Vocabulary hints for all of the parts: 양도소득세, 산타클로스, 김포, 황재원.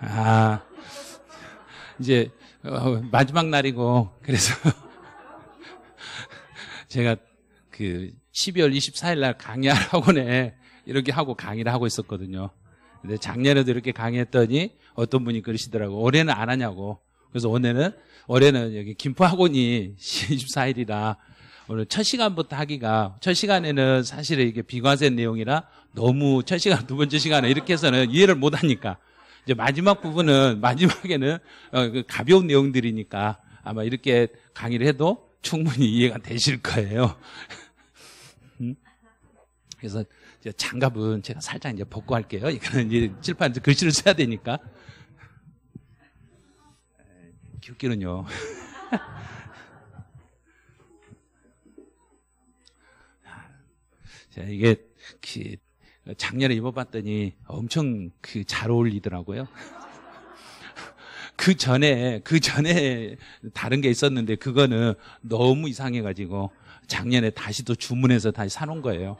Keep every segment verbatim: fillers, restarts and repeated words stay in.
아, 이제 어, 마지막 날이고 그래서 제가 그 십이월 이십사일 날 강의할 학원에 이렇게 하고 강의를 하고 있었거든요. 근데 작년에도 이렇게 강의했더니 어떤 분이 그러시더라고. 올해는 안 하냐고. 그래서 올해는 올해는 여기 김포 학원이 이십사일이라 오늘 첫 시간부터 하기가, 첫 시간에는 사실은 이게 비과세 내용이라 너무 첫 시간, 두 번째 시간에 이렇게 해서는 이해를 못 하니까 이제 마지막 부분은 마지막에는 어, 그 가벼운 내용들이니까 아마 이렇게 강의를 해도 충분히 이해가 되실 거예요. 그래서 이제 장갑은 제가 살짝 이제 벗고 할게요. 이거는 이제 칠판에서 글씨를 써야 되니까. 기웃기는요. 자, 이게 그 작년에 입어봤더니 엄청 그 잘 어울리더라고요. 그 전에 그 전에 다른 게 있었는데 그거는 너무 이상해가지고 작년에 다시 또 주문해서 다시 사놓은 거예요.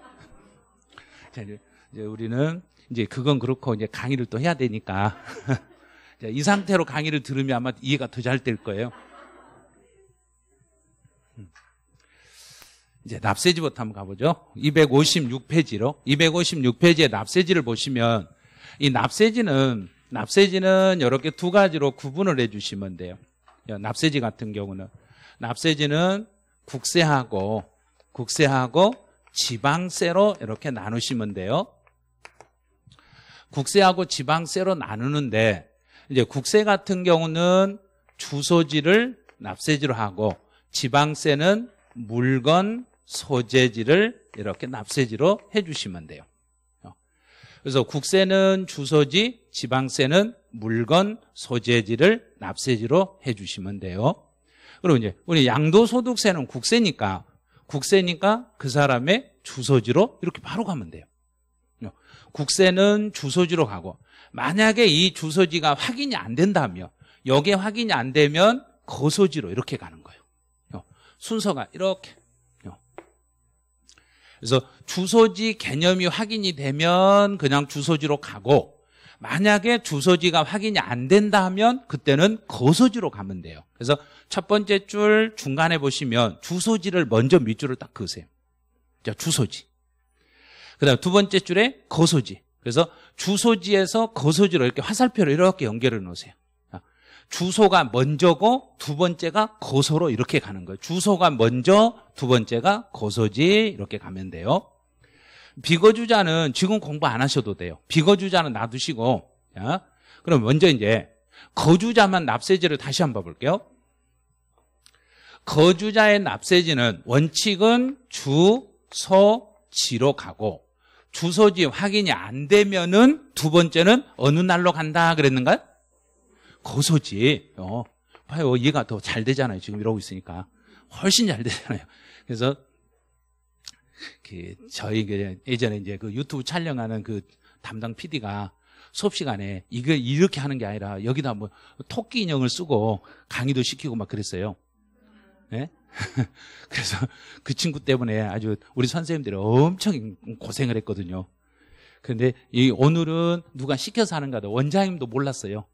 자, 이제 우리는 이제 그건 그렇고 이제 강의를 또 해야 되니까 자, 이 상태로 강의를 들으면 아마 이해가 더 잘 될 거예요. 이제 납세지부터 한번 가보죠. 이백오십육 페이지로 이백오십육 페이지의 납세지를 보시면 이 납세지는 납세지는 이렇게 두 가지로 구분을 해주시면 돼요. 납세지 같은 경우는 납세지는 국세하고 국세하고 지방세로 이렇게 나누시면 돼요. 국세하고 지방세로 나누는데 이제 국세 같은 경우는 주소지를 납세지로 하고 지방세는 물건 소재지를 이렇게 납세지로 해주시면 돼요. 그래서 국세는 주소지, 지방세는 물건 소재지를 납세지로 해주시면 돼요. 그리고 이제 우리 양도소득세는 국세니까 국세니까 그 사람의 주소지로 이렇게 바로 가면 돼요. 국세는 주소지로 가고 만약에 이 주소지가 확인이 안 된다면 여기에 확인이 안 되면 거소지로 이렇게 가는 거예요. 순서가 이렇게. 그래서 주소지 개념이 확인이 되면 그냥 주소지로 가고 만약에 주소지가 확인이 안 된다 하면 그때는 거소지로 가면 돼요. 그래서 첫 번째 줄 중간에 보시면 주소지를 먼저 밑줄을 딱 그으세요. 자, 주소지. 그다음 두 번째 줄에 거소지. 그래서 주소지에서 거소지로 이렇게 화살표로 이렇게 연결해 놓으세요. 주소가 먼저고 두 번째가 거소로 이렇게 가는 거예요. 주소가 먼저, 두 번째가 거소지 이렇게 가면 돼요. 비거주자는 지금 공부 안 하셔도 돼요. 비거주자는 놔두시고. 자, 그럼 먼저 이제 거주자만 납세지를 다시 한번 볼게요. 거주자의 납세지는 원칙은 주소지로 가고 주소지 확인이 안 되면은 두 번째는 어느 날로 간다 그랬는가요? 거소지. 어, 봐요. 얘가 더 잘 되잖아요. 지금 이러고 있으니까 훨씬 잘 되잖아요. 그래서 그 저희 예전에 이제 그 유튜브 촬영하는 그 담당 피디가 수업 시간에 이걸 이렇게 하는 게 아니라 여기다 뭐 토끼 인형을 쓰고 강의도 시키고 막 그랬어요. 네? 그래서 그 친구 때문에 아주 우리 선생님들이 엄청 고생을 했거든요. 그런데 이 오늘은 누가 시켜서 하는가 하다 원장님도 몰랐어요.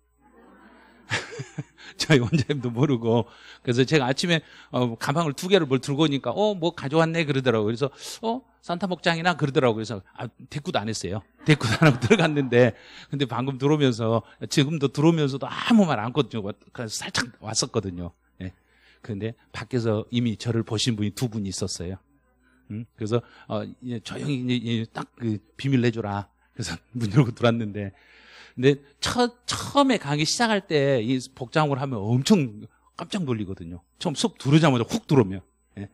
저희 원장님도 모르고. 그래서 제가 아침에 어, 가방을 두 개를 뭘 들고 오니까 어, 뭐 가져왔네 그러더라고요. 그래서 어, 산타 복장이나 그러더라고요. 그래서 아, 대꾸도 안 했어요. 대꾸도 안 하고 들어갔는데 근데 방금 들어오면서 지금도 들어오면서도 아무 말 안 했거든요. 그래서 살짝 왔었거든요. 예. 근데 밖에서 이미 저를 보신 분이 두 분이 있었어요. 음? 그래서 어, 조용히 딱 그 비밀 내줘라. 그래서 문 열고 들어왔는데 근데 첫, 처음에 강의 시작할 때 이 복장을 하면 엄청 깜짝 놀리거든요. 처음 쑥 들어오자마자 훅 들어오면. 예.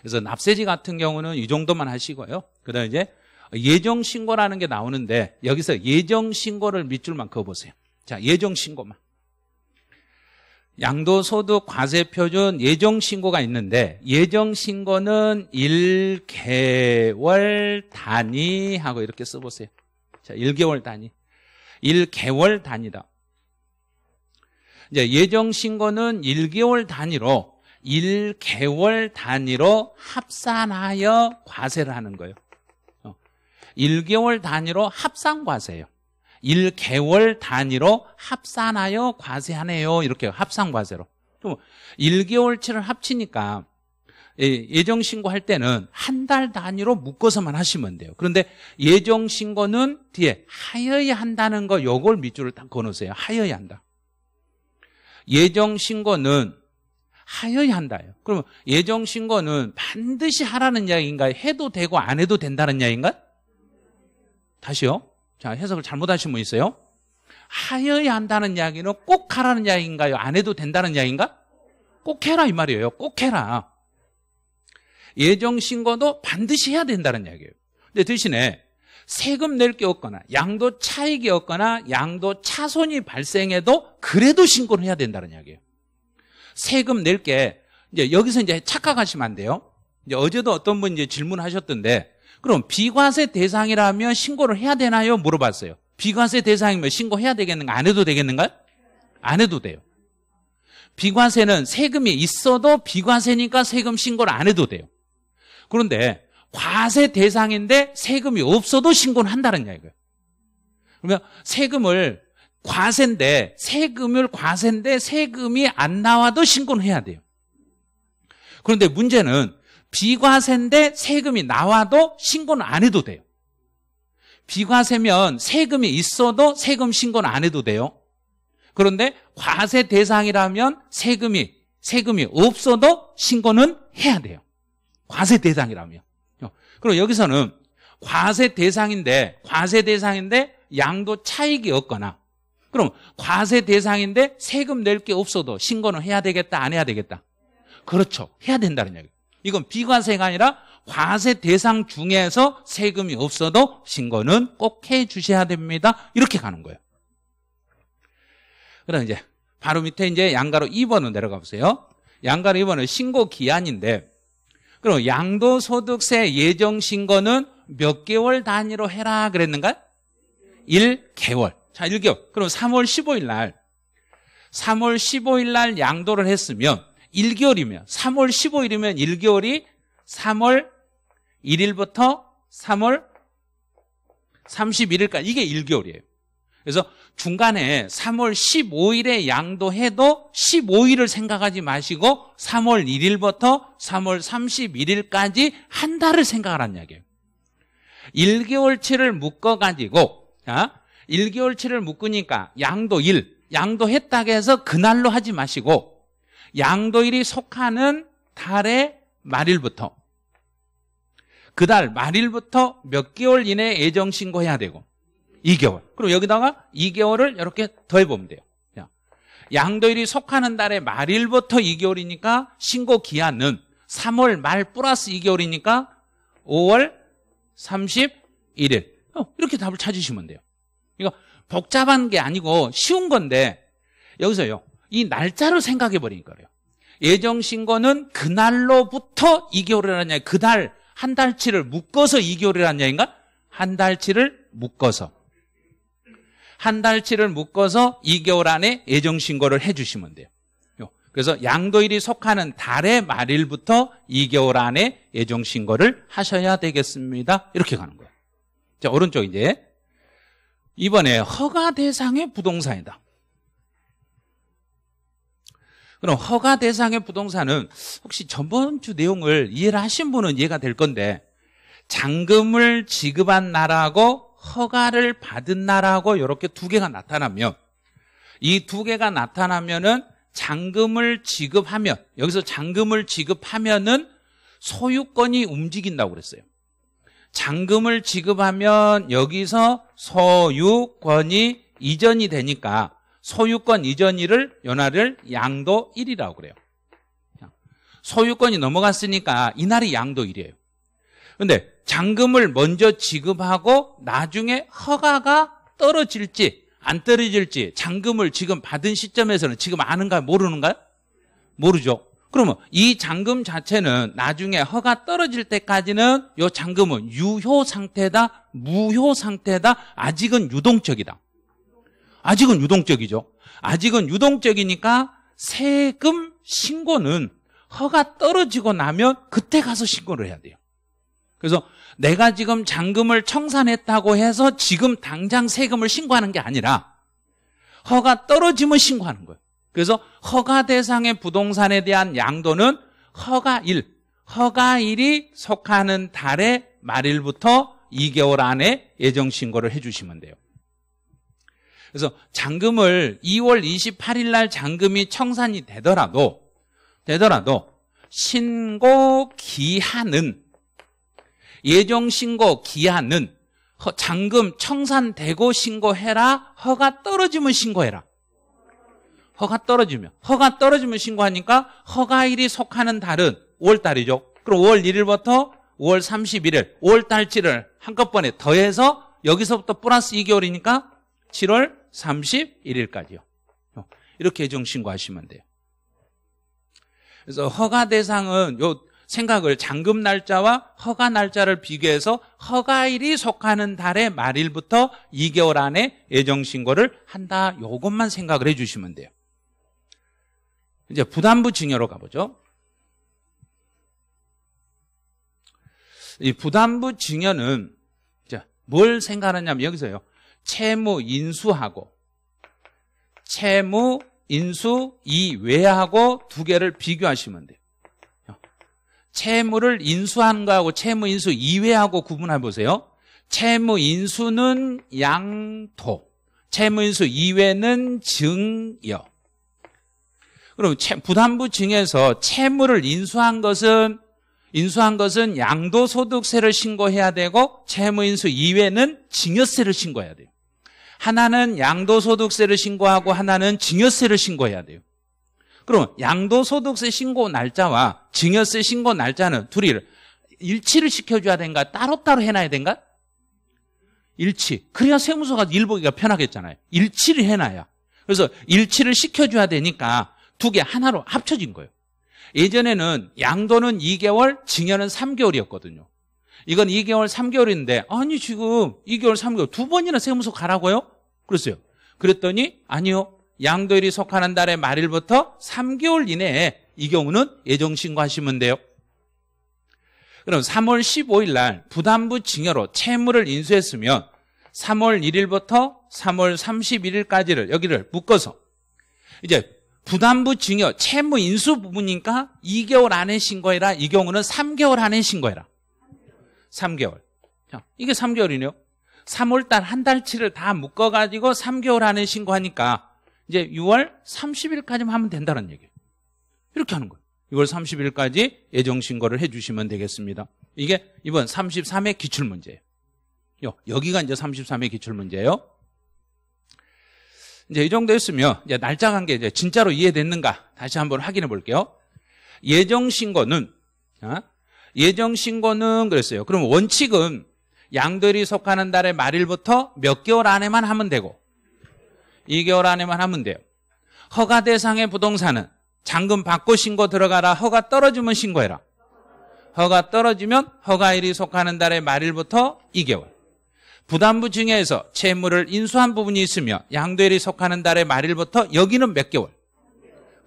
그래서 납세지 같은 경우는 이 정도만 하시고요. 그 다음에 이제 예정신고라는 게 나오는데 여기서 예정신고를 밑줄만 그어보세요. 자, 예정신고만. 양도소득 과세표준 예정신고가 있는데 예정신고는 일 개월 단위 하고 이렇게 써보세요. 자, 일 개월 단위. 일 개월 단위다. 이제 예정신고는 일 개월 단위로, 일 개월 단위로 합산하여 과세를 하는 거예요. 일 개월 단위로 합산과세예요. 일 개월 단위로 합산하여 과세하네요. 이렇게 합산과세로. 그럼 일 개월치를 합치니까 예정신고할 때는 한 달 단위로 묶어서만 하시면 돼요. 그런데 예정신고는 뒤에 하여야 한다는 거, 요걸 밑줄을 딱 그어놓으세요. 하여야 한다. 예정신고는 하여야 한다요. 그러면 예정신고는 반드시 하라는 이야기인가요? 해도 되고 안 해도 된다는 이야기인가요? 다시요. 자, 해석을 잘못하신 분 있어요? 하여야 한다는 이야기는 꼭 하라는 이야기인가요? 안 해도 된다는 이야기인가? 꼭 해라 이 말이에요. 꼭 해라. 예정신고도 반드시 해야 된다는 이야기예요. 근데 대신에 세금 낼 게 없거나 양도 차익이 없거나 양도 차손이 발생해도 그래도 신고를 해야 된다는 이야기예요. 세금 낼 게, 이제 여기서 이제 착각하시면 안 돼요. 이제 어제도 어떤 분 이제 질문하셨던데, 그럼 비과세 대상이라면 신고를 해야 되나요? 물어봤어요. 비과세 대상이면 신고해야 되겠는가? 안 해도 되겠는가? 안 해도 돼요. 비과세는 세금이 있어도 비과세니까 세금 신고를 안 해도 돼요. 그런데 과세 대상인데 세금이 없어도 신고는 한다는 이야기예요. 그러면 세금을 과세인데 세금을 과세인데 세금이 안 나와도 신고는 해야 돼요. 그런데 문제는 비과세인데 세금이 나와도 신고는 안 해도 돼요. 비과세면 세금이 있어도 세금 신고는 안 해도 돼요. 그런데 과세 대상이라면 세금이 세금이 없어도 신고는 해야 돼요. 과세 대상이라면. 그럼 여기서는 과세 대상인데 과세 대상인데 양도 차익이 없거나, 그럼 과세 대상인데 세금 낼 게 없어도 신고는 해야 되겠다, 안 해야 되겠다? 그렇죠. 해야 된다는 얘기. 이건 비과세가 아니라 과세 대상 중에서 세금이 없어도 신고는 꼭 해 주셔야 됩니다. 이렇게 가는 거예요. 그럼 이제 바로 밑에 이제 양가로 이 번으로 내려가 보세요. 양가로 이 번은 신고 기한인데, 그럼 양도소득세 예정 신고는 몇 개월 단위로 해라 그랬는가요? 일 개월. 자, 일 개월. 그럼 삼월 십오일 날, 삼월 십오일 날 양도를 했으면, 일 개월이면, 삼월 십오일이면 일 개월이 삼월 일일부터 삼월 삼십일일까지, 이게 일 개월이에요. 그래서 중간에 삼월 십오일에 양도해도 십오일을 생각하지 마시고 삼월 일일부터 삼월 삼십일일까지 한 달을 생각하라는 이야기예요. 일 개월치를 묶어가지고, 자, 일 개월치를 묶으니까 양도일, 양도했다고 해서 그날로 하지 마시고 양도일이 속하는 달의 말일부터, 그 달 말일부터 몇 개월 이내에 예정신고해야 되고 이 개월. 그럼 여기다가 이 개월을 이렇게 더해보면 돼요. 양도일이 속하는 달의 말일부터 이 개월이니까 신고기한은 삼월 말 플러스 이 개월이니까 오월 삼십일일. 이렇게 답을 찾으시면 돼요. 이거 복잡한 게 아니고 쉬운 건데, 여기서요 이 날짜를 생각해 버리니까 그래요. 예정신고는 그날로부터 이 개월이라는 얘기. 그달 한 달치를 묶어서 이 개월이라는 얘기인가? 한 달치를 묶어서, 한 달치를 묶어서 이 개월 안에 예정신고를 해주시면 돼요. 그래서 양도일이 속하는 달의 말일부터 이 개월 안에 예정신고를 하셔야 되겠습니다. 이렇게 가는 거예요. 자, 오른쪽 이제 이번에 허가 대상의 부동산이다. 그럼 허가 대상의 부동산은 혹시 저번 주 내용을 이해를 하신 분은 이해가 될 건데, 잔금을 지급한 나라하고 허가를 받은 나라하고 이렇게 두 개가 나타나면, 이 두 개가 나타나면은 잔금을 지급하면, 여기서 잔금을 지급하면은 소유권이 움직인다고 그랬어요. 잔금을 지급하면 여기서 소유권이 이전이 되니까 소유권 이전일을 요날을 양도일이라고 그래요. 소유권이 넘어갔으니까 이날이 양도일이에요. 근데 잔금을 먼저 지급하고 나중에 허가가 떨어질지 안 떨어질지 잔금을 지금 받은 시점에서는 지금 아는가요? 모르는가요? 모르죠. 그러면 이 잔금 자체는 나중에 허가 떨어질 때까지는 이 잔금은 유효 상태다, 무효 상태다, 아직은 유동적이다. 아직은 유동적이죠. 아직은 유동적이니까 세금 신고는 허가 떨어지고 나면 그때 가서 신고를 해야 돼요. 그래서 내가 지금 잔금을 청산했다고 해서 지금 당장 세금을 신고하는 게 아니라 허가 떨어지면 신고하는 거예요. 그래서 허가 대상의 부동산에 대한 양도는 허가일, 허가일이 속하는 달의 말일부터 이 개월 안에 예정신고를 해주시면 돼요. 그래서 잔금을 이월 이십팔일 날 잔금이 청산이 되더라도 되더라도 신고 기한은, 예정신고 기한은 잔금 청산되고 신고해라, 허가 떨어지면 신고해라. 허가 떨어지면 허가 떨어지면 신고하니까 허가일이 속하는 달은 오월달이죠. 그럼 오월 일일부터 오월 삼십일일 오월달치를 한꺼번에 더해서 여기서부터 플러스 이 개월이니까 칠월 삼십일일까지요. 이렇게 예정 신고하시면 돼요. 그래서 허가 대상은 요 생각을 잔금 날짜와 허가 날짜를 비교해서 허가일이 속하는 달의 말일부터 이 개월 안에 예정 신고를 한다. 요것만 생각을 해 주시면 돼요. 이제 부담부 증여로 가보죠. 이 부담부 증여는 뭘 생각하냐면 여기서요, 채무 인수하고 채무 인수 이외하고 두 개를 비교하시면 돼요. 채무를 인수한 거하고 채무 인수 이외하고 구분해 보세요. 채무 인수는 양도, 채무 인수 이외는 증여. 그럼 부담부 증여에서 채무를 인수한 것은 인수한 것은 양도소득세를 신고해야 되고 채무 인수 이외는 증여세를 신고해야 돼요. 하나는 양도소득세를 신고하고 하나는 증여세를 신고해야 돼요. 그럼 양도소득세 신고 날짜와 증여세 신고 날짜는 둘이 일치를 시켜줘야 되는가, 따로따로 해놔야 되는가? 일치. 그래야 세무서가 일 보기가 편하겠잖아요. 일치를 해놔야. 그래서 일치를 시켜줘야 되니까 두 개 하나로 합쳐진 거예요. 예전에는 양도는 이 개월, 증여는 삼 개월이었거든요. 이건 이 개월, 삼 개월인데 아니 지금 이 개월, 삼 개월 두 번이나 세무서 가라고요? 그랬어요. 그랬더니 아니요, 양도일이 속하는 달의 말일부터 삼 개월 이내에 이 경우는 예정신고하시면 돼요. 그럼 삼월 십오일 날 부담부 증여로 채무를 인수했으면 삼월 일일부터 삼월 삼십일일까지를 여기를 묶어서 이제 부담부 증여 채무 인수 부분이니까 이 개월 안에 신고해라. 이 경우는 삼 개월 안에 신고해라. 삼 개월. 자, 이게 삼 개월이네요. 삼월달 한 달치를 다 묶어가지고 삼 개월 안에 신고하니까 이제 유월 삼십일까지만 하면 된다는 얘기예요. 이렇게 하는 거예요. 유월 삼십일까지 예정신고를 해주시면 되겠습니다. 이게 이번 삼십삼 회 기출문제예요. 여기가 이제 삼십삼 회 기출문제예요. 이제 이 정도였으면 이제 날짜 관계 이제 진짜로 이해됐는가 다시 한번 확인해 볼게요. 예정신고는, 어? 예정신고는 그랬어요. 그럼 원칙은 양도일이 속하는 달의 말일부터 몇 개월 안에만 하면 되고 이 개월 안에만 하면 돼요. 허가 대상의 부동산은 잔금 받고 신고 들어가라, 허가 떨어지면 신고해라. 허가 떨어지면 허가일이 속하는 달의 말일부터 이 개월. 부담부 증여에서 채무를 인수한 부분이 있으며 양도일이 속하는 달의 말일부터 여기는 몇 개월?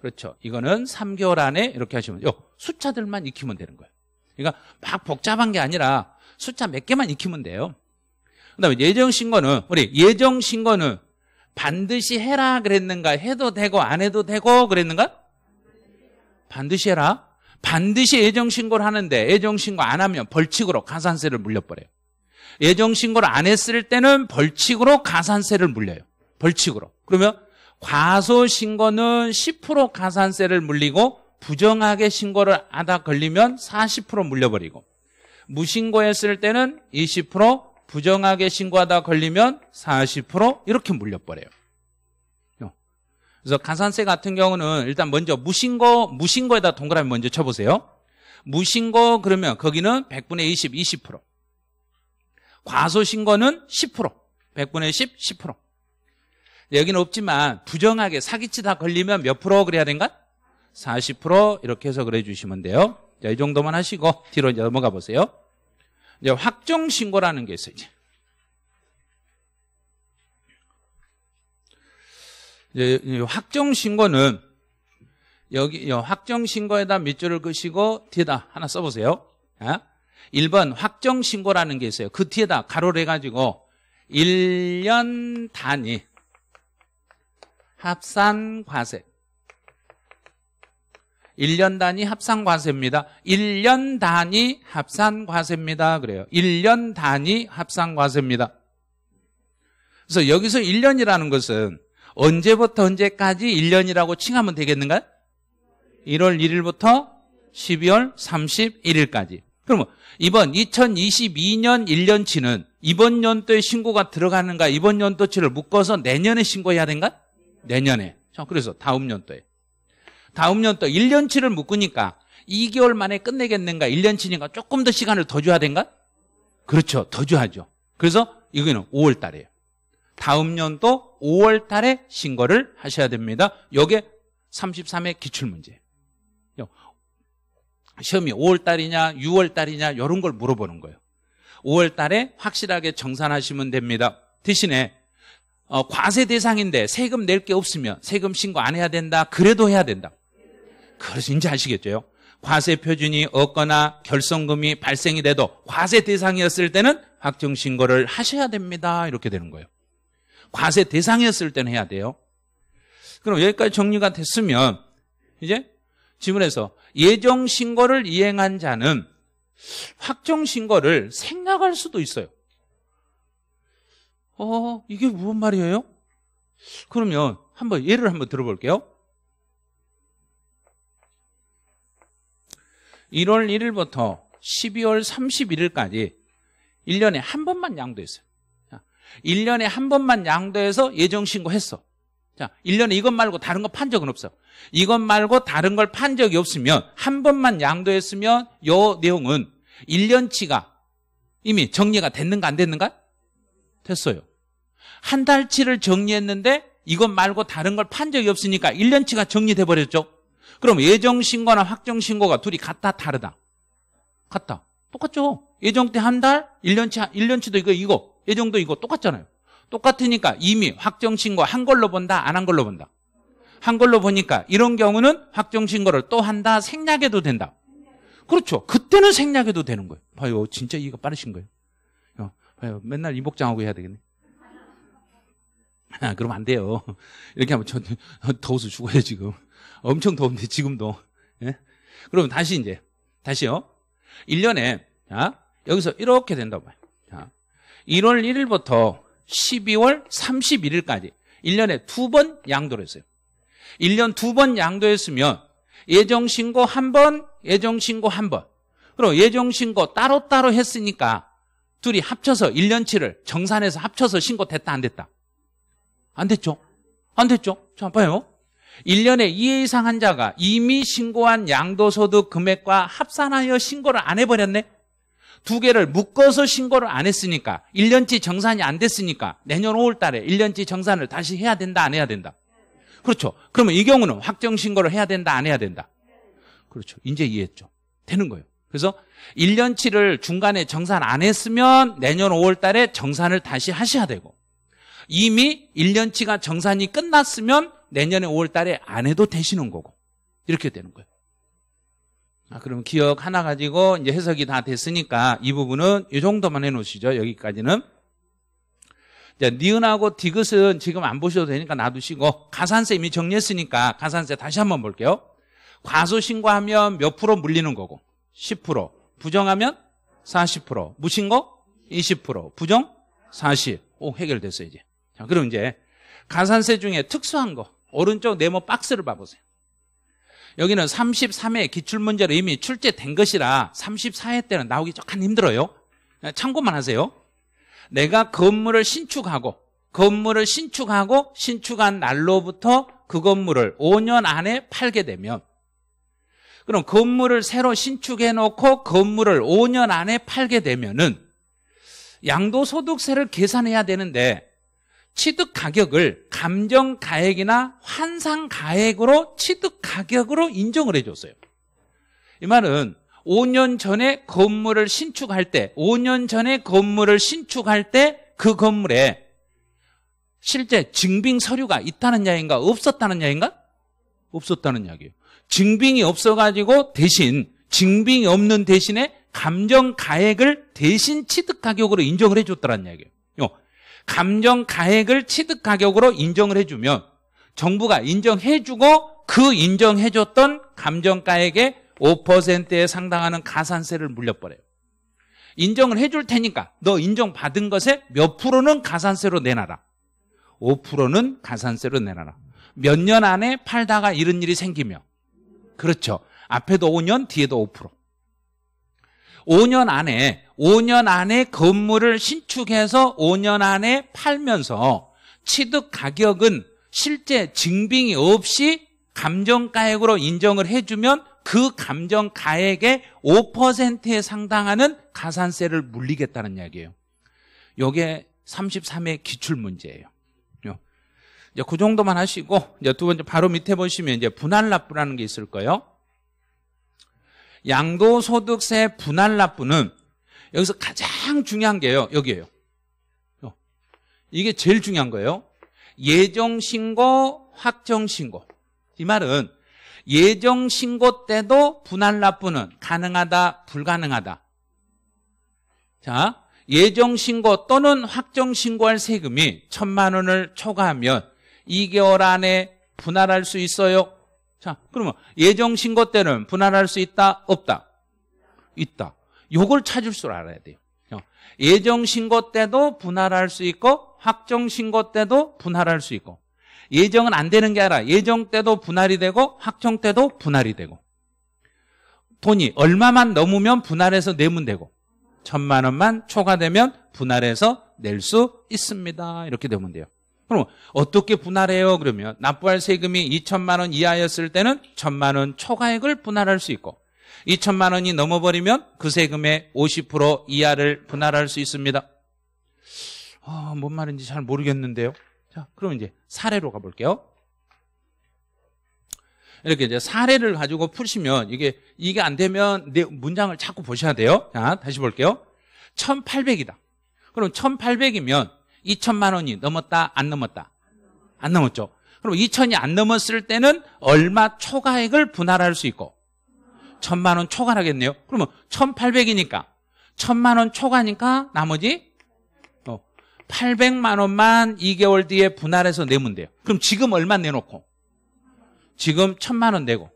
그렇죠. 이거는 삼 개월 안에 이렇게 하시면 돼요. 숫자들만 익히면 되는 거예요. 그러니까 막 복잡한 게 아니라 숫자 몇 개만 익히면 돼요. 그다음에 예정신고는, 우리 예정신고는 반드시 해라 그랬는가, 해도 되고 안 해도 되고 그랬는가? 반드시 해라. 반드시 예정신고를 하는데 예정신고 안 하면 벌칙으로 가산세를 물려버려요. 예정신고를 안 했을 때는 벌칙으로 가산세를 물려요. 벌칙으로. 그러면 과소신고는 십 퍼센트 가산세를 물리고 부정하게 신고를 하다 걸리면 사십 퍼센트 물려버리고, 무신고했을 때는 이십 퍼센트, 부정하게 신고하다 걸리면 사십 퍼센트 이렇게 물려버려요. 그래서 가산세 같은 경우는 일단 먼저 무신고, 무신고에다 동그라미 먼저 쳐보세요. 무신고 그러면 거기는 백분의 이십, 이십 퍼센트. 과소신고는 십 퍼센트, 백분의 십, 십 퍼센트. 여기는 없지만 부정하게 사기치다 걸리면 몇 프로 그래야 된가? 사십 퍼센트 이렇게 해서 그래 주시면 돼요. 자, 이 정도만 하시고 뒤로 이제 넘어가 보세요. 이제 확정 신고라는 게 있어요. 이제, 이제 확정 신고는 여기 확정 신고에다 밑줄을 그시고 뒤에다 하나 써보세요. 아? 일 번 확정신고라는 게 있어요. 그 뒤에다 가로를 해가지고 일 년 단위 합산과세, 일 년 단위 합산과세입니다. 일 년 단위 합산과세입니다. 그래요. 일 년 단위 합산과세입니다. 그래서 여기서 일 년이라는 것은 언제부터 언제까지 일 년이라고 칭하면 되겠는가요? 일월 일일부터 십이월 삼십일일까지. 그러면 이번 이천이십이 년 일 년치는 이번 연도에 신고가 들어가는가, 이번 연도치를 묶어서 내년에 신고해야 된가? 내년에. 자, 그래서 다음 연도에. 다음 연도 일 년치를 묶으니까 이 개월 만에 끝내겠는가? 일 년치니까 조금 더 시간을 더 줘야 된가? 그렇죠. 더 줘야죠. 그래서 이거는 오월 달이에요. 다음 연도 오월 달에 신고를 하셔야 됩니다. 이게 삼십삼 회 기출문제. 시험이 오월 달이냐 유월 달이냐 이런 걸 물어보는 거예요. 오월 달에 확실하게 정산하시면 됩니다. 대신에 어, 과세 대상인데 세금 낼 게 없으면 세금 신고 안 해야 된다. 그래도 해야 된다. 그래서 이제 아시겠죠? 과세 표준이 없거나 결손금이 발생이 돼도 과세 대상이었을 때는 확정 신고를 하셔야 됩니다. 이렇게 되는 거예요. 과세 대상이었을 때는 해야 돼요. 그럼 여기까지 정리가 됐으면 이제 지문에서 예정 신고를 이행한 자는 확정 신고를 생략할 수도 있어요. 어, 이게 무슨 말이에요? 그러면 한번 예를 한번 들어볼게요. 일월 일일부터 십이월 삼십일일까지 일 년에 한 번만 양도했어요. 일 년에 한 번만 양도해서 예정 신고했어. 자, 일 년에 이것 말고 다른 거 판 적은 없어. 이것 말고 다른 걸 판 적이 없으면, 한 번만 양도했으면 요 내용은 일 년치가 이미 정리가 됐는가 안 됐는가? 됐어요. 한 달치를 정리했는데 이것 말고 다른 걸 판 적이 없으니까 일 년치가 정리돼 버렸죠. 그럼 예정신고나 확정신고가 둘이 같다 다르다? 같다. 똑같죠. 예정 때 한 달, 일 년치, 일 년치도 이거 이거, 예정도 이거 똑같잖아요. 똑같으니까 이미 확정신고 한 걸로 본다, 안 한 걸로 본다? 한 걸로 보니까 이런 경우는 확정신고를 또 한다, 생략해도 된다. 그렇죠. 그때는 생략해도 되는 거예요. 봐요. 진짜 이거 빠르신 거예요. 봐요. 맨날 이복장하고 해야 되겠네. 아, 그러면 안 돼요. 이렇게 하면 저 더워서 죽어요, 지금. 엄청 더운데, 지금도. 예? 그러면 다시 이제, 다시요. 일 년에, 자, 여기서 이렇게 된다고 봐요. 자, 일월 일일부터 십이월 삼십일일까지 일 년에 두 번 양도를 했어요. 일 년 두 번 양도했으면 예정신고 한 번, 예정신고 한 번. 그럼 예정신고 따로따로 했으니까 둘이 합쳐서 일 년치를 정산해서 합쳐서 신고 됐다, 안 됐다? 안 됐죠? 안 됐죠? 자, 봐요. 일 년에 이 회 이상 한 자가 이미 신고한 양도소득 금액과 합산하여 신고를 안 해버렸네? 두 개를 묶어서 신고를 안 했으니까, 일 년치 정산이 안 됐으니까 내년 오월 달에 일 년치 정산을 다시 해야 된다, 안 해야 된다? 그렇죠. 그러면 이 경우는 확정신고를 해야 된다, 안 해야 된다? 그렇죠. 이제 이해했죠. 되는 거예요. 그래서 일 년치를 중간에 정산 안 했으면 내년 오월 달에 정산을 다시 하셔야 되고, 이미 일 년치가 정산이 끝났으면 내년에 오월 달에 안 해도 되시는 거고, 이렇게 되는 거예요. 아, 그럼 기억 하나 가지고 이제 해석이 다 됐으니까 이 부분은 이 정도만 해놓으시죠. 여기까지는. 자, 니은하고 디귿은 지금 안 보셔도 되니까 놔두시고, 가산세 이미 정리했으니까 가산세 다시 한번 볼게요. 과소 신고하면 몇 프로 물리는 거고? 십 퍼센트. 부정하면 사십 퍼센트. 무신고 이십 퍼센트. 부정 사십. 오, 해결됐어요, 이제. 자, 그럼 이제 가산세 중에 특수한 거. 오른쪽 네모 박스를 봐보세요. 여기는 삼십삼 회 기출문제로 이미 출제된 것이라 삼십사 회 때는 나오기 조금 힘들어요. 참고만 하세요. 내가 건물을 신축하고, 건물을 신축하고 신축한 날로부터 그 건물을 오 년 안에 팔게 되면, 그럼 건물을 새로 신축해놓고 건물을 오 년 안에 팔게 되면은 양도소득세를 계산해야 되는데, 취득가격을 감정가액이나 환산가액으로 취득가격으로 인정을 해줬어요. 이 말은 오 년 전에 건물을 신축할 때, 오 년 전에 건물을 신축할 때 그 건물에 실제 증빙 서류가 있다는 이야기인가, 없었다는 이야기인가? 없었다는 이야기예요. 증빙이 없어가지고 대신, 증빙이 없는 대신에 감정가액을 대신 취득가격으로 인정을 해줬다는 이야기예요. 감정가액을 취득가격으로 인정을 해주면 정부가 인정해주고 그 인정해줬던 감정가액의 오 퍼센트에 상당하는 가산세를 물려버려요. 인정을 해줄 테니까 너 인정받은 것에 몇 프로는 가산세로 내놔라. 오 퍼센트는 가산세로 내놔라. 몇 년 안에 팔다가 이런 일이 생기며. 그렇죠. 앞에도 오 년, 뒤에도 오 퍼센트. 오 년 안에, 오 년 안에 건물을 신축해서 오 년 안에 팔면서 취득 가격은 실제 증빙이 없이 감정가액으로 인정을 해주면 그 감정가액의 오 퍼센트에 상당하는 가산세를 물리겠다는 이야기예요. 이게 삼십삼의 기출문제예요. 이제 그 정도만 하시고, 이제 두 번째 바로 밑에 보시면 이제 분할납부라는 게 있을 거예요. 양도소득세 분할납부는 여기서 가장 중요한 게요, 여기예요. 이게 제일 중요한 거예요. 예정신고, 확정신고. 이 말은 예정신고 때도 분할납부는 가능하다, 불가능하다. 자, 예정신고 또는 확정신고할 세금이 천만 원을 초과하면 이 개월 안에 분할할 수 있어요? 자, 그러면 예정신고 때는 분할할 수 있다, 없다? 있다. 요걸 찾을 줄 알아야 돼요. 예정신고 때도 분할할 수 있고 확정신고 때도 분할할 수 있고, 예정은 안 되는 게 아니라 예정 때도 분할이 되고 확정 때도 분할이 되고, 돈이 얼마만 넘으면 분할해서 내면 되고, 천만 원만 초과되면 분할해서 낼 수 있습니다. 이렇게 되면 돼요. 그럼 어떻게 분할해요? 그러면 납부할 세금이 이천만 원 이하였을 때는 천만 원 초과액을 분할할 수 있고, 이천만 원이 넘어버리면 그 세금의 오십 퍼센트 이하를 분할할 수 있습니다. 어, 뭔 말인지 잘 모르겠는데요. 자, 그럼 이제 사례로 가볼게요. 이렇게 이제 사례를 가지고 푸시면 이게 이게 안 되면 내 문장을 자꾸 보셔야 돼요. 자, 다시 볼게요. 천팔백이다. 그럼 천팔백이면 이천만 원이 넘었다, 안 넘었다? 안 넘었죠. 그럼 이천이 안 넘었을 때는 얼마 초과액을 분할할 수 있고, 천만 원 초과하겠네요. 그러면 천팔백이니까 천만 원 초과니까 나머지 팔백만 원만 이 개월 뒤에 분할해서 내면 돼요. 그럼 지금 얼마 내놓고, 지금 천만 원 내고,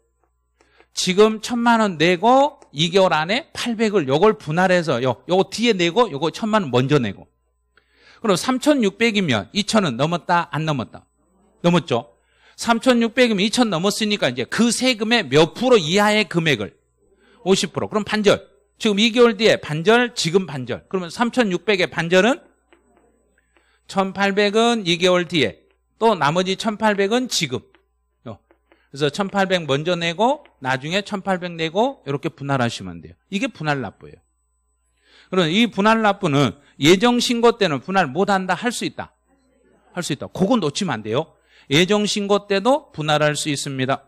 지금 천만 원 내고 이 개월 안에 팔백을 요걸 분할해서 요, 요거 뒤에 내고 요거 천만 원 먼저 내고, 그럼 삼천육백이면 이천은 넘었다, 안 넘었다? 넘었죠. 삼천육백이면 이천 넘었으니까 이제 그 세금의 몇 프로 이하의 금액을, 오십 퍼센트. 그럼 반절. 지금 이 개월 뒤에 반절, 지금 반절. 그러면 삼천육백의 반절은, 천팔백은 이 개월 뒤에, 또 나머지 천팔백은 지금. 그래서 천팔백 먼저 내고 나중에 천팔백 내고 이렇게 분할하시면 돼요. 이게 분할납부예요. 그럼 이 분할납부는 예정신고 때는 분할 못한다, 할 수 있다? 할 수 있다. 그건 놓치면 안 돼요. 예정신고 때도 분할할 수 있습니다.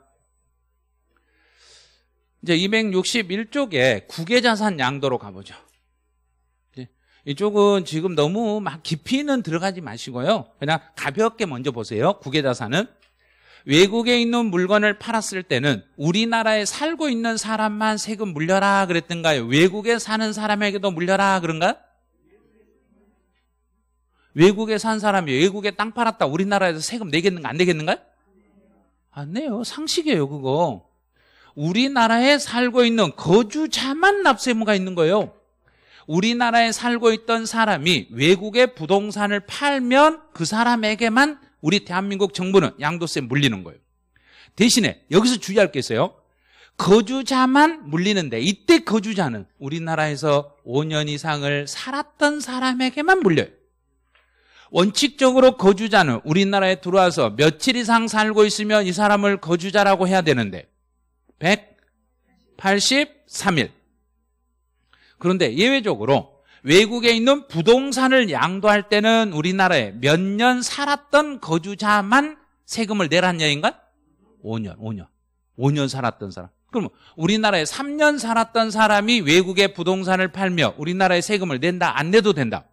이제 이백육십일 쪽에 국외자산 양도로 가보죠. 이쪽은 지금 너무 막 깊이는 들어가지 마시고요. 그냥 가볍게 먼저 보세요. 국외자산은 외국에 있는 물건을 팔았을 때는 우리나라에 살고 있는 사람만 세금 물려라 그랬던가요? 외국에 사는 사람에게도 물려라 그런가요? 외국에 산 사람이 외국에 땅 팔았다 우리나라에서 세금 내겠는가, 안 내겠는가요? 안 내요. 상식이에요, 그거. 우리나라에 살고 있는 거주자만 납세무가 있는 거예요. 우리나라에 살고 있던 사람이 외국의 부동산을 팔면 그 사람에게만 우리 대한민국 정부는 양도세 물리는 거예요. 대신에 여기서 주의할 게 있어요. 거주자만 물리는데, 이때 거주자는 우리나라에서 오 년 이상을 살았던 사람에게만 물려요. 원칙적으로 거주자는 우리나라에 들어와서 며칠 이상 살고 있으면 이 사람을 거주자라고 해야 되는데 백팔십삼 일. 그런데 예외적으로 외국에 있는 부동산을 양도할 때는 우리나라에 몇 년 살았던 거주자만 세금을 내란 얘기인가? 오 년, 오 년. 오 년 살았던 사람. 그러면 우리나라에 삼 년 살았던 사람이 외국의 부동산을 팔며 우리나라에 세금을 낸다, 안 내도 된다?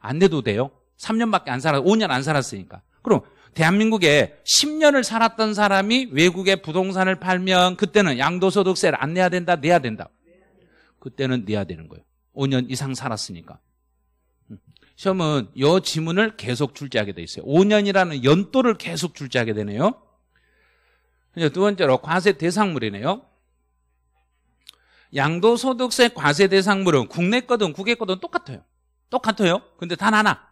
안 내도 돼요. 삼 년밖에 안 살았, 오 년 안 살았으니까. 그럼 대한민국에 십 년을 살았던 사람이 외국의 부동산을 팔면 그때는 양도소득세를 안 내야 된다, 내야 된다? 그때는 내야 되는 거예요. 오 년 이상 살았으니까. 시험은 이 지문을 계속 출제하게 돼 있어요. 오 년이라는 연도를 계속 출제하게 되네요. 이제 두 번째로 과세 대상물이네요. 양도소득세 과세 대상물은 국내 거든 국외 거든 똑같아요. 똑같아요. 근데 단 하나,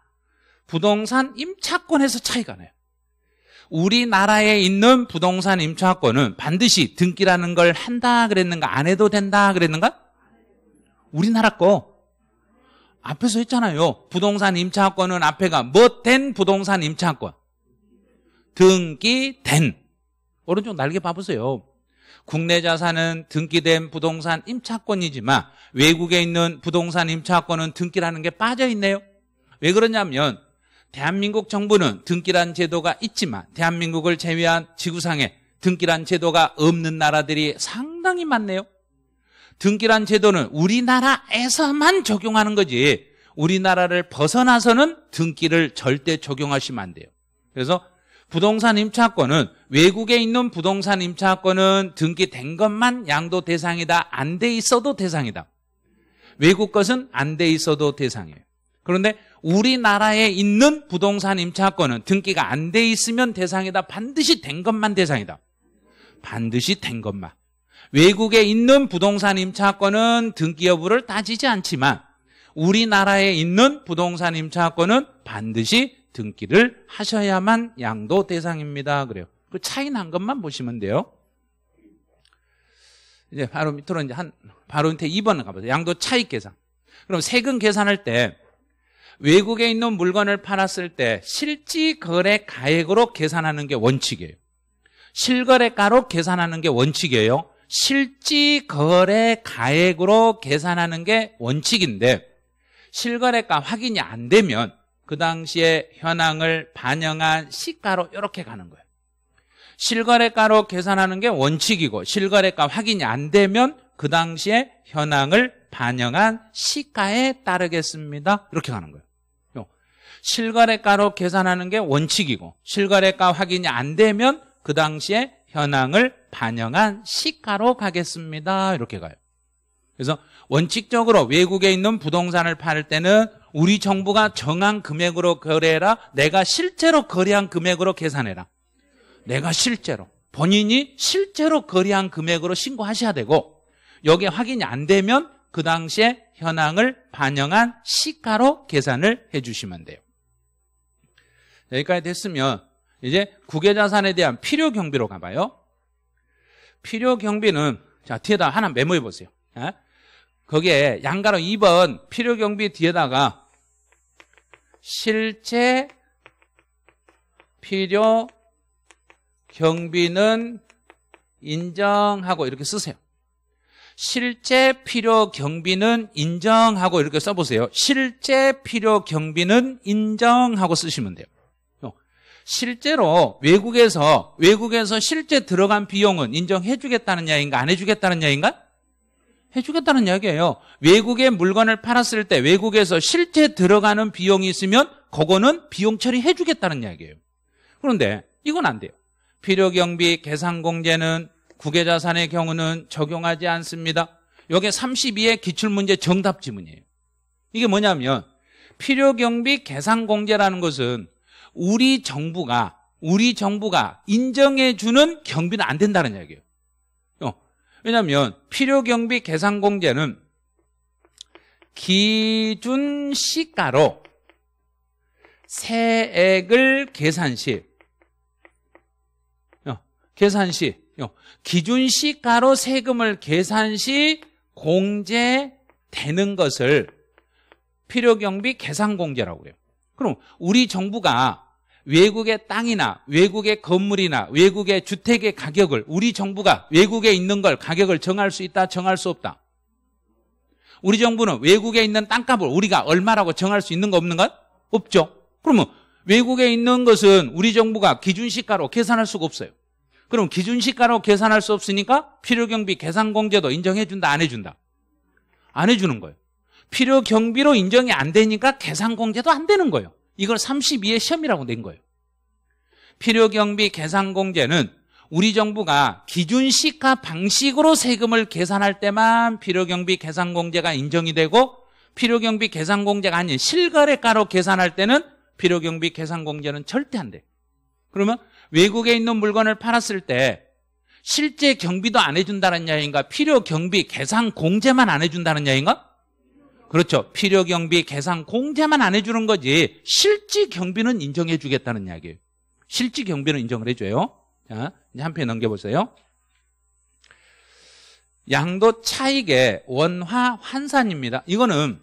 부동산 임차권에서 차이가 나요. 우리나라에 있는 부동산 임차권은 반드시 등기라는 걸 한다 그랬는가, 안 해도 된다 그랬는가? 우리나라 거 앞에서 했잖아요. 부동산 임차권은 앞에가 뭐 된 부동산 임차권? 등기된. 오른쪽 날개 봐보세요. 국내 자산은 등기된 부동산 임차권이지만 외국에 있는 부동산 임차권은 등기라는 게 빠져있네요. 왜 그러냐면 대한민국 정부는 등기란 제도가 있지만 대한민국을 제외한 지구상에 등기란 제도가 없는 나라들이 상당히 많네요. 등기란 제도는 우리나라에서만 적용하는 거지 우리나라를 벗어나서는 등기를 절대 적용하시면 안 돼요. 그래서 부동산 임차권은 외국에 있는 부동산 임차권은 등기된 것만 양도 대상이다. 안 돼 있어도 대상이다. 외국 것은 안 돼 있어도 대상이에요. 그런데 우리나라에 있는 부동산 임차권은 등기가 안 돼 있으면 대상이다. 반드시 된 것만 대상이다. 반드시 된 것만. 외국에 있는 부동산 임차권은 등기 여부를 따지지 않지만 우리나라에 있는 부동산 임차권은 반드시 등기를 하셔야만 양도 대상입니다. 그래요. 그 차이 난 것만 보시면 돼요. 이제 바로 밑으로 이제 한, 바로 밑에 이 번을 가보세요. 양도 차익 계산. 그럼 세금 계산할 때 외국에 있는 물건을 팔았을 때 실지거래 가액으로 계산하는 게 원칙이에요. 실거래가로 계산하는 게 원칙이에요. 실지거래 가액으로 계산하는 게 원칙인데 실거래가 확인이 안 되면 그 당시에 현황을 반영한 시가로 이렇게 가는 거예요. 실거래가로 계산하는 게 원칙이고 실거래가 확인이 안 되면 그 당시에 현황을 반영한 시가에 따르겠습니다. 이렇게 가는 거예요. 실거래가로 계산하는 게 원칙이고 실거래가 확인이 안 되면 그 당시에 현황을 반영한 시가로 가겠습니다. 이렇게 가요. 그래서 원칙적으로 외국에 있는 부동산을 팔 때는 우리 정부가 정한 금액으로 거래해라. 내가 실제로 거래한 금액으로 계산해라. 내가 실제로. 본인이 실제로 거래한 금액으로 신고하셔야 되고 여기에 확인이 안 되면 그 당시에 현황을 반영한 시가로 계산을 해주시면 돼요. 여기까지 됐으면 이제 국외자산에 대한 필요경비로 가봐요. 필요경비는 자 뒤에다 하나 메모해 보세요. 예? 거기에 양가로 이 번 필요경비 뒤에다가 실제 필요경비는 인정하고 이렇게 쓰세요. 실제 필요경비는 인정하고 이렇게 써보세요. 실제 필요경비는 인정하고 쓰시면 돼요. 실제로 외국에서 외국에서 실제 들어간 비용은 인정해주겠다는 이야기인가 안 해주겠다는 이야기인가? 해주겠다는 이야기예요. 외국에 물건을 팔았을 때 외국에서 실제 들어가는 비용이 있으면 그거는 비용 처리해주겠다는 이야기예요. 그런데 이건 안 돼요. 필요경비 계산공제는 국외자산의 경우는 적용하지 않습니다. 여기 삼십이의 기출문제 정답 지문이에요. 이게 뭐냐면 필요경비 계산공제라는 것은 우리 정부가 우리 정부가 인정해주는 경비는 안 된다는 이야기예요. 왜냐하면 필요경비 계산공제는 기준시가로 세액을 계산시 계산시 기준시가로 세금을 계산시 공제되는 것을 필요경비 계산공제라고 해요. 그럼 우리 정부가 외국의 땅이나 외국의 건물이나 외국의 주택의 가격을 우리 정부가 외국에 있는 걸 가격을 정할 수 있다, 정할 수 없다. 우리 정부는 외국에 있는 땅값을 우리가 얼마라고 정할 수 있는 거 없는 건? 없죠. 그러면 외국에 있는 것은 우리 정부가 기준시가로 계산할 수가 없어요. 그럼 기준시가로 계산할 수 없으니까 필요경비 계산공제도 인정해준다, 안 해준다? 안 해주는 거예요. 필요경비로 인정이 안 되니까 계산공제도 안 되는 거예요. 이걸 삼십이의 시험이라고 낸 거예요. 필요경비 계산공제는 우리 정부가 기준 시가 방식으로 세금을 계산할 때만 필요경비 계산공제가 인정이 되고, 필요경비 계산공제가 아닌 실거래가로 계산할 때는 필요경비 계산공제는 절대 안 돼. 그러면 외국에 있는 물건을 팔았을 때 실제 경비도 안 해준다는 이야기인가? 필요경비 계산공제만 안 해준다는 이야기인가? 그렇죠. 필요경비 계산공제만 안 해주는 거지 실제 경비는 인정해 주겠다는 이야기예요. 실제 경비는 인정을 해줘요. 자, 이제 한 편 넘겨보세요. 양도 차익의 원화 환산입니다. 이거는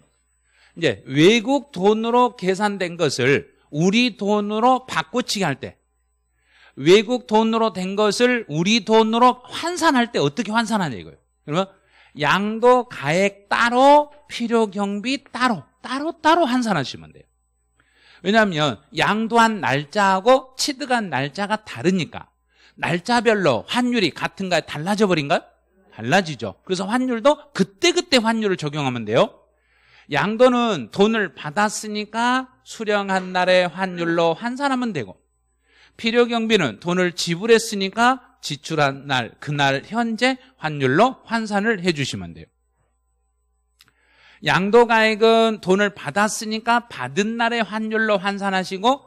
이제 외국 돈으로 계산된 것을 우리 돈으로 바꿔치기 할 때, 외국 돈으로 된 것을 우리 돈으로 환산할 때 어떻게 환산하냐 이거예요. 그러면 양도 가액 따로, 필요 경비 따로, 따로따로 따로 환산하시면 돼요. 왜냐하면 양도한 날짜하고 취득한 날짜가 다르니까 날짜별로 환율이 같은가요? 달라져 버린가요? 달라지죠. 그래서 환율도 그때그때 환율을 적용하면 돼요. 양도는 돈을 받았으니까 수령한 날의 환율로 환산하면 되고, 필요 경비는 돈을 지불했으니까 지출한 날, 그날 현재 환율로 환산을 해주시면 돼요. 양도가액은 돈을 받았으니까 받은 날의 환율로 환산하시고,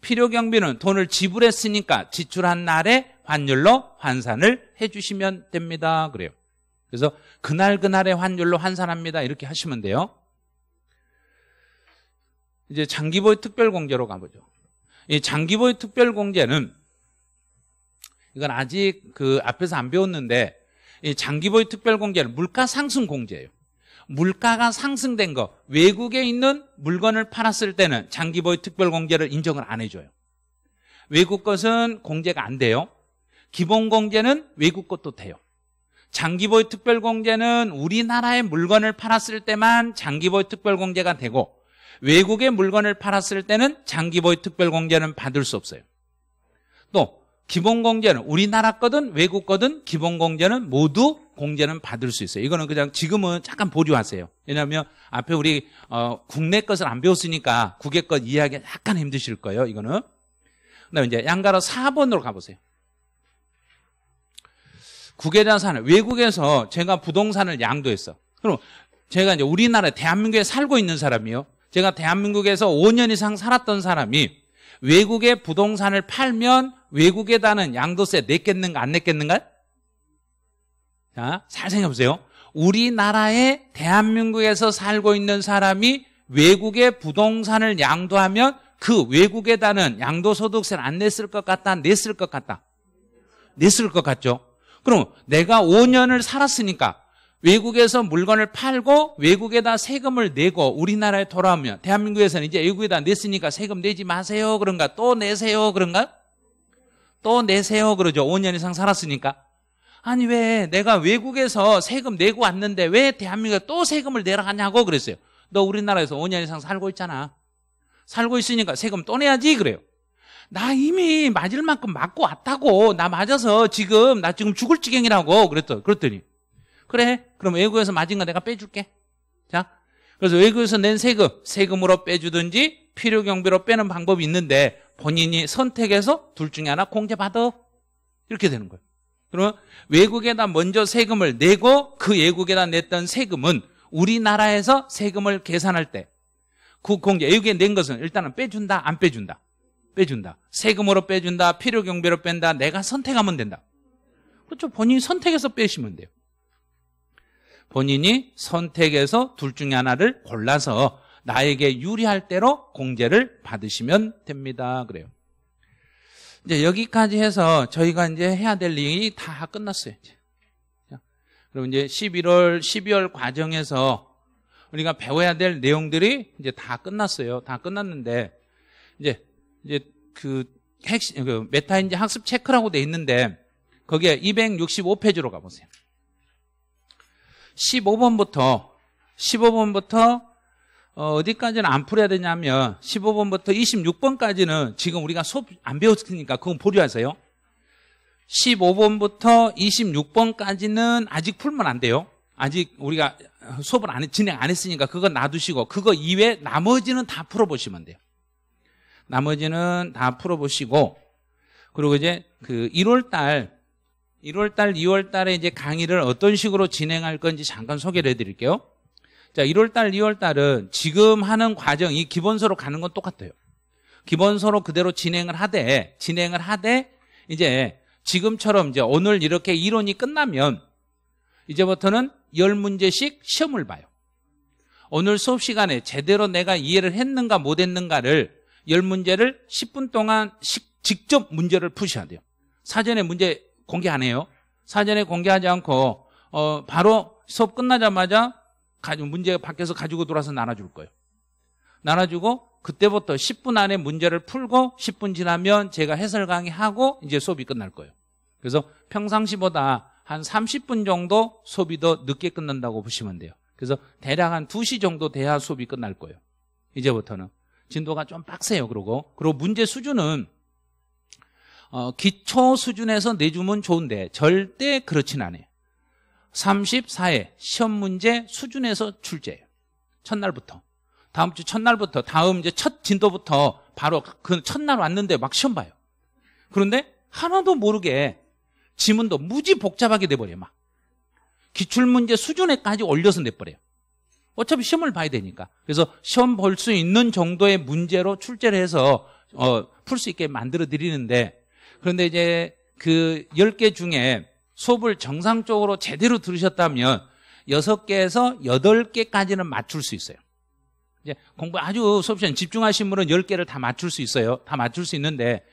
필요 경비는 돈을 지불했으니까 지출한 날의 환율로 환산을 해주시면 됩니다. 그래요. 그래서 그날 그날의 환율로 환산합니다. 이렇게 하시면 돼요. 이제 장기보유 특별공제로 가보죠. 이 장기보유 특별공제는, 이건 아직 그 앞에서 안 배웠는데, 이 장기보유 특별공제는 물가상승공제예요. 물가가 상승된 거, 외국에 있는 물건을 팔았을 때는 장기보유 특별공제를 인정을 안 해줘요. 외국 것은 공제가 안 돼요. 기본공제는 외국 것도 돼요. 장기보유 특별공제는 우리나라의 물건을 팔았을 때만 장기보유 특별공제가 되고, 외국의 물건을 팔았을 때는 장기보유 특별공제는 받을 수 없어요. 또 기본공제는 우리나라 거든 외국 거든 기본공제는 모두 공제는 받을 수 있어요. 이거는 그냥 지금은 잠깐 보류하세요. 왜냐하면 앞에 우리 어, 국내 것을 안 배웠으니까 국외 것 이해하기 약간 힘드실 거예요. 이거는. 그다음에 이제 양가로 사 번으로 가보세요. 국외자산을, 외국에서 제가 부동산을 양도했어. 그럼 제가 이제 우리나라 대한민국에 살고 있는 사람이요, 제가 대한민국에서 오 년 이상 살았던 사람이 외국에 부동산을 팔면 외국에다는 양도세 냈겠는가 안 냈겠는가? 자, 잘 생각해보세요. 우리나라에 대한민국에서 살고 있는 사람이 외국에 부동산을 양도하면 그 외국에다는 양도소득세를 안 냈을 것 같다, 냈을 것 같다? 냈을 것 같죠. 그럼 내가 오 년을 살았으니까 외국에서 물건을 팔고 외국에다 세금을 내고 우리나라에 돌아오면, 대한민국에서는 이제 외국에다 냈으니까 세금 내지 마세요 그런가? 또 내세요 그런가? 또 내세요 그러죠. 오 년 이상 살았으니까. 아니 왜 내가 외국에서 세금 내고 왔는데 왜 대한민국에 또 세금을 내라 하냐고 그랬어요. 너 우리나라에서 오 년 이상 살고 있잖아. 살고 있으니까 세금 또 내야지 그래요. 나 이미 맞을 만큼 맞고 왔다고. 나 맞아서 지금 나 지금 죽을 지경이라고 그랬더, 그랬더니 그래, 그럼 외국에서 맞은 거 내가 빼줄게. 자, 그래서 외국에서 낸 세금, 세금으로 빼주든지 필요경비로 빼는 방법이 있는데 본인이 선택해서 둘 중에 하나 공제받아. 이렇게 되는 거예요. 그러면 외국에다 먼저 세금을 내고 그 외국에다 냈던 세금은 우리나라에서 세금을 계산할 때 그 공제, 외국에 낸 것은 일단은 빼준다, 안 빼준다? 빼준다. 세금으로 빼준다, 필요경비로 뺀다, 내가 선택하면 된다. 그렇죠. 본인이 선택해서 빼시면 돼요. 본인이 선택해서 둘 중에 하나를 골라서 나에게 유리할 대로 공제를 받으시면 됩니다. 그래요. 이제 여기까지 해서 저희가 이제 해야 될 일이 다 끝났어요. 이제. 그럼 이제 십일월, 십이월 과정에서 우리가 배워야 될 내용들이 이제 다 끝났어요. 다 끝났는데 이제 이제 그 핵심, 그 메타인지 학습 체크라고 돼 있는데 거기에 이백육십오 페이지로 가보세요. 십오 번부터 십오 번부터 어, 어디까지는 안 풀어야 되냐면 십오 번부터 이십육 번까지는 지금 우리가 수업 안 배웠으니까 그건 보류하세요. 십오 번부터 이십육 번까지는 아직 풀면 안 돼요. 아직 우리가 수업을 안, 진행 안 했으니까 그건 놔두시고, 그거 이외에 나머지는 다 풀어보시면 돼요. 나머지는 다 풀어보시고, 그리고 이제 그 일월 달, 일월 달, 이월 달에 이제 강의를 어떤 식으로 진행할 건지 잠깐 소개를 해드릴게요. 자, 일월 달, 이월 달은 지금 하는 과정, 이 기본서로 가는 건 똑같아요. 기본서로 그대로 진행을 하되, 진행을 하되, 이제 지금처럼 이제 오늘 이렇게 이론이 끝나면 이제부터는 열 문제씩 시험을 봐요. 오늘 수업 시간에 제대로 내가 이해를 했는가 못 했는가를 열 문제를 십 분 동안 직접 문제를 푸셔야 돼요. 사전에 문제 공개 안 해요. 사전에 공개하지 않고 어, 바로 수업 끝나자마자 문제 밖에서 가지고 돌아서 나눠줄 거예요. 나눠주고 그때부터 십 분 안에 문제를 풀고 십 분 지나면 제가 해설 강의하고 이제 수업이 끝날 거예요. 그래서 평상시보다 한 삼십 분 정도 수업이 더 늦게 끝난다고 보시면 돼요. 그래서 대략 한 두 시 정도 돼야 수업이 끝날 거예요. 이제부터는 진도가 좀 빡세요. 그러고 그리고 문제 수준은 어, 기초 수준에서 내주면 좋은데 절대 그렇진 않아요. 삼십사 회 시험 문제 수준에서 출제예요. 첫날부터. 다음 주 첫날부터, 다음 이제 첫 진도부터 바로 그 첫날 왔는데 막 시험 봐요. 그런데 하나도 모르게 지문도 무지 복잡하게 내버려요. 막. 기출문제 수준에까지 올려서 내버려요. 어차피 시험을 봐야 되니까. 그래서 시험 볼 수 있는 정도의 문제로 출제를 해서 어, 풀 수 있게 만들어 드리는데, 그런데 이제 그 열 개 중에 수업을 정상적으로 제대로 들으셨다면 여섯 개에서 여덟 개까지는 맞출 수 있어요. 이제 공부 아주 수업 시간 집중하신 분은 열 개를 다 맞출 수 있어요. 다 맞출 수 있는데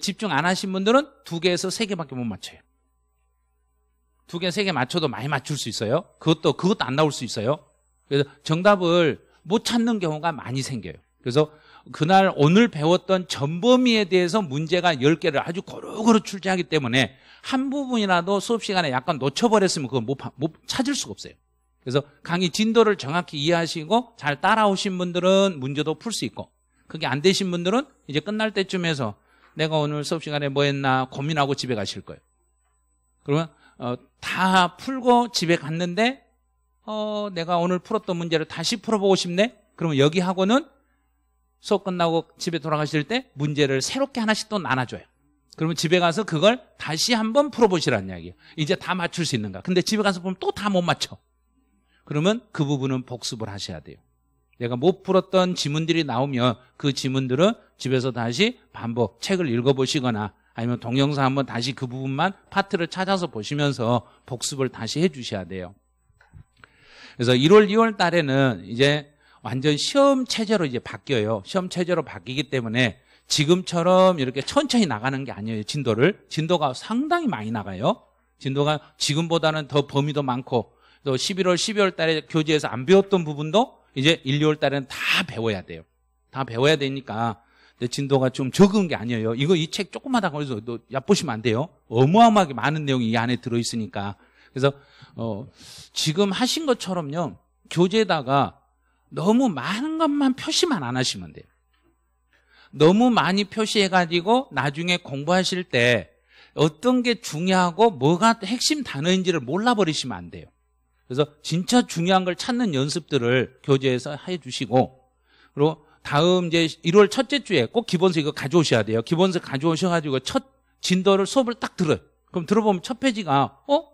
집중 안 하신 분들은 두 개에서 세 개밖에 못 맞춰요. 두 개, 세 개 맞춰도 많이 맞출 수 있어요. 그것도 그것도 안 나올 수 있어요. 그래서 정답을 못 찾는 경우가 많이 생겨요. 그래서 그날 오늘 배웠던 전범위에 대해서 문제가 열 개를 아주 고루고루 출제하기 때문에 한 부분이라도 수업 시간에 약간 놓쳐버렸으면 그걸 못, 못 찾을 수가 없어요. 그래서 강의 진도를 정확히 이해하시고 잘 따라오신 분들은 문제도 풀 수 있고, 그게 안 되신 분들은 이제 끝날 때쯤에서 내가 오늘 수업 시간에 뭐 했나 고민하고 집에 가실 거예요. 그러면 어, 다 풀고 집에 갔는데 어, 내가 오늘 풀었던 문제를 다시 풀어보고 싶네? 그러면 여기 학원은 수업 끝나고 집에 돌아가실 때 문제를 새롭게 하나씩 또 나눠줘요. 그러면 집에 가서 그걸 다시 한번 풀어보시라는 이야기예요. 이제 다 맞출 수 있는가? 근데 집에 가서 보면 또 다 못 맞춰. 그러면 그 부분은 복습을 하셔야 돼요. 내가 못 풀었던 지문들이 나오면 그 지문들은 집에서 다시 반복, 책을 읽어보시거나 아니면 동영상 한번 다시 그 부분만 파트를 찾아서 보시면서 복습을 다시 해주셔야 돼요. 그래서 일월, 이월 달에는 이제 완전 시험 체제로 이제 바뀌어요. 시험 체제로 바뀌기 때문에 지금처럼 이렇게 천천히 나가는 게 아니에요. 진도를. 진도가 상당히 많이 나가요. 진도가 지금보다는 더 범위도 많고, 또 십일월, 십이월 달에 교재에서 안 배웠던 부분도 이제 일, 이월 달에는 다 배워야 돼요. 다 배워야 되니까. 근데 진도가 좀 적은 게 아니에요. 이거 이 책 조그마다 거기서 얕보시면 안 돼요. 어마어마하게 많은 내용이 이 안에 들어있으니까. 그래서 어, 지금 하신 것처럼요, 교재에다가 너무 많은 것만 표시만 안 하시면 돼요. 너무 많이 표시해가지고 나중에 공부하실 때 어떤 게 중요하고 뭐가 핵심 단어인지를 몰라버리시면 안 돼요. 그래서 진짜 중요한 걸 찾는 연습들을 교재에서 해주시고, 그리고 다음 이제 일월 첫째 주에 꼭 기본서 이거 가져오셔야 돼요. 기본서 가져오셔가지고 첫 진도를 수업을 딱 들어요. 그럼 들어보면 첫 페이지가 어?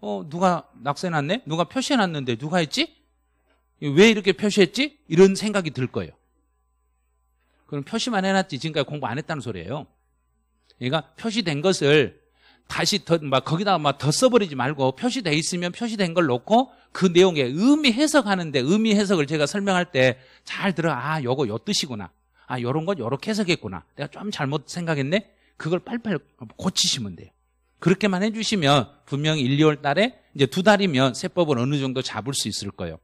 어 누가 낙서해놨네? 누가 표시해놨는데 누가 했지? 왜 이렇게 표시했지? 이런 생각이 들 거예요. 그럼 표시만 해놨지 지금까지 공부 안 했다는 소리예요. 그러니까 표시된 것을 다시 더, 막 거기다가 막 더 써버리지 말고 표시돼 있으면 표시된 걸 놓고 그 내용에 의미 해석하는데, 의미 해석을 제가 설명할 때 잘 들어. 아, 요거 요 뜻이구나. 아, 요런 건 요렇게 해석했구나. 내가 좀 잘못 생각했네. 그걸 빨리빨리 고치시면 돼요. 그렇게만 해주시면 분명히 일, 이월 달에 이제 두 달이면 세법을 어느 정도 잡을 수 있을 거예요.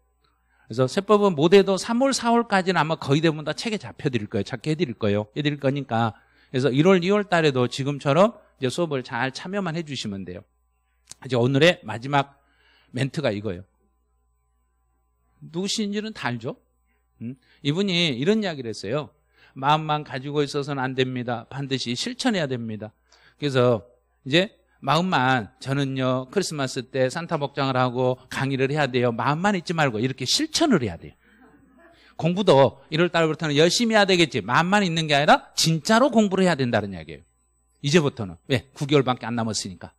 그래서 세법은 못해도 삼월, 사월까지는 아마 거의 대부분 다 책에 잡혀드릴 거예요. 잡게 해드릴 거예요. 해드릴 거니까. 그래서 일월, 이월 달에도 지금처럼 이제 수업을 잘 참여만 해주시면 돼요. 이제 오늘의 마지막 멘트가 이거예요. 누구신지는 다 알죠? 음? 이분이 이런 이야기를 했어요. 마음만 가지고 있어서는 안 됩니다. 반드시 실천해야 됩니다. 그래서 이제 마음만, 저는요 크리스마스 때 산타 복장을 하고 강의를 해야 돼요. 마음만 잊지 말고 이렇게 실천을 해야 돼요. 공부도 일월 달부터는 열심히 해야 되겠지. 마음만 있는 게 아니라 진짜로 공부를 해야 된다는 이야기예요. 이제부터는. 왜? 구 개월밖에 안 남았으니까.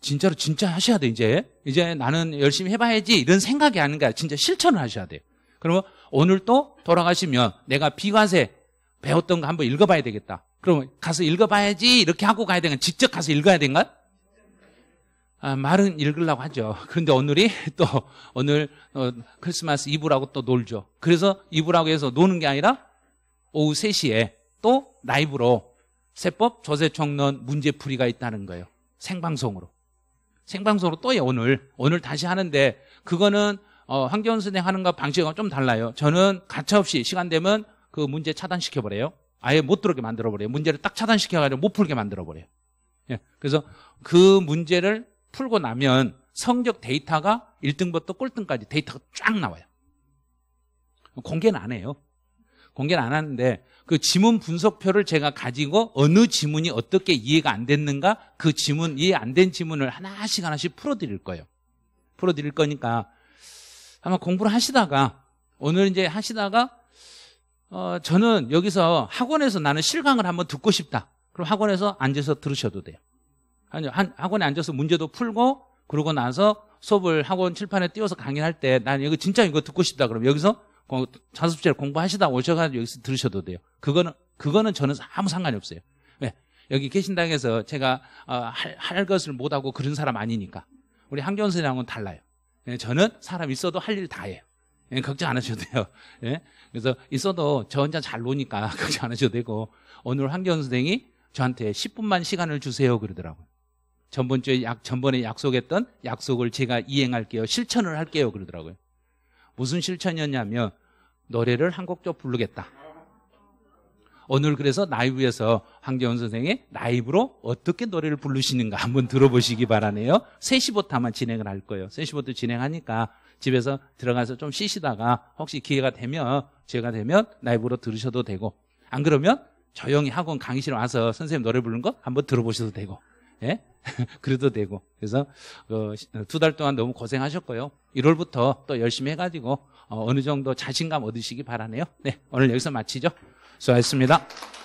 진짜로 진짜 하셔야 돼. 이제 이제 나는 열심히 해봐야지 이런 생각이 아닌 거야. 진짜 실천을 하셔야 돼요. 그러면 오늘 또 돌아가시면 내가 비과세 배웠던 거 한번 읽어봐야 되겠다. 그러면 가서 읽어봐야지 이렇게 하고 가야 되는, 직접 가서 읽어야 된가? 아, 말은 읽으려고 하죠. 그런데 오늘이 또 오늘 어, 크리스마스 이브라고 또 놀죠. 그래서 이브라고 해서 노는 게 아니라 오후 세 시에 또 라이브로 세법 조세총론 문제풀이가 있다는 거예요. 생방송으로. 생방송으로 또 해. 오늘 오늘 다시 하는데 그거는 어, 황재원 선생님 하는 거 방식하고 좀 달라요. 저는 가차없이 시간 되면 그 문제 차단시켜버려요. 아예 못 들어오게 만들어버려요. 문제를 딱 차단시켜가지고 못 풀게 만들어버려요. 예. 그래서 그 문제를 풀고 나면 성적 데이터가 일 등부터 꼴등까지 데이터가 쫙 나와요. 공개는 안 해요. 공개는 안 하는데 그 지문 분석표를 제가 가지고 어느 지문이 어떻게 이해가 안 됐는가, 그 지문, 이해 안 된 지문을 하나씩 하나씩 풀어드릴 거예요. 풀어드릴 거니까 아마 공부를 하시다가 오늘 이제 하시다가 어, 저는 여기서 학원에서 나는 실강을 한번 듣고 싶다. 그럼 학원에서 앉아서 들으셔도 돼요. 아니, 한, 학원에 앉아서 문제도 풀고 그러고 나서 수업을 학원 칠판에 띄워서 강의할 때 난 여기 진짜 이거 듣고 싶다. 그럼 여기서 자습제를 공부하시다 오셔가지고 여기서 들으셔도 돼요. 그거는, 그거는 저는 아무 상관이 없어요. 왜? 여기 개신당에서 제가 어, 할, 할 것을 못하고 그런 사람 아니니까. 우리 황재원 선생님하고는 달라요. 예, 저는 사람 있어도 할 일 다 해요. 예, 걱정 안 하셔도 돼요. 예? 그래서 있어도 저 혼자 잘 노니까 걱정 안 하셔도 되고. 오늘 황재원 선생님이 저한테 십 분만 시간을 주세요 그러더라고요. 전번주에 약, 전번에 약속했던 약속을 제가 이행할게요. 실천을 할게요. 그러더라고요. 무슨 실천이었냐면 노래를 한 곡 좀 부르겠다. 오늘 그래서 라이브에서 황재원 선생의 라이브로 어떻게 노래를 부르시는가 한번 들어보시기 바라네요. 세 시부터 아마 진행을 할 거예요. 세 시부터 진행하니까 집에서 들어가서 좀 쉬시다가 혹시 기회가 되면, 기회가 되면 라이브로 들으셔도 되고, 안 그러면 조용히 학원 강의실에 와서 선생님 노래 부르는 거 한번 들어보셔도 되고, 예? 그래도 되고. 그래서 어, 두 달 동안 너무 고생하셨고요. 일월부터 또 열심히 해가지고 어, 어느 정도 자신감 얻으시기 바라네요. 네, 오늘 여기서 마치죠. 수고하셨습니다.